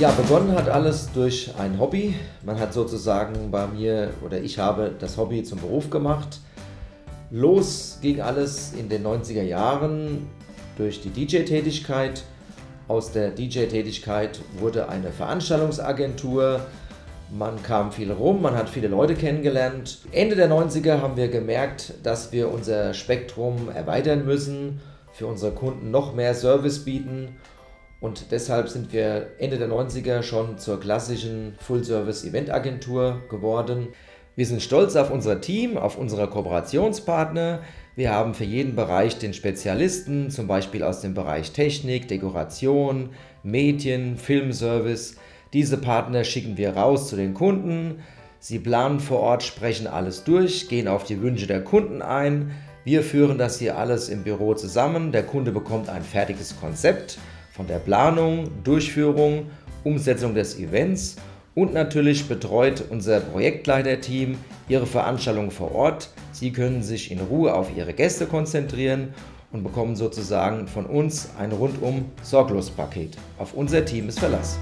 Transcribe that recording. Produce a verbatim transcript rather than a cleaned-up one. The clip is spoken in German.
Ja, begonnen hat alles durch ein Hobby. Man hat sozusagen bei mir, oder ich habe das Hobby zum Beruf gemacht. Los ging alles in den neunziger Jahren durch die D J-Tätigkeit. Aus der D J-Tätigkeit wurde eine Veranstaltungsagentur. Man kam viel rum, man hat viele Leute kennengelernt. Ende der neunziger haben wir gemerkt, dass wir unser Spektrum erweitern müssen, für unsere Kunden noch mehr Service bieten. Und deshalb sind wir Ende der neunziger schon zur klassischen Full-Service-Event-Agentur geworden. Wir sind stolz auf unser Team, auf unsere Kooperationspartner. Wir haben für jeden Bereich den Spezialisten, zum Beispiel aus dem Bereich Technik, Dekoration, Medien, Filmservice. Diese Partner schicken wir raus zu den Kunden. Sie planen vor Ort, sprechen alles durch, gehen auf die Wünsche der Kunden ein. Wir führen das hier alles im Büro zusammen. Der Kunde bekommt ein fertiges Konzept von der Planung, Durchführung, Umsetzung des Events. Und natürlich betreut unser Projektleiterteam ihre Veranstaltung vor Ort. Sie können sich in Ruhe auf ihre Gäste konzentrieren und bekommen sozusagen von uns ein rundum sorglos Paket. Auf unser Team ist Verlass.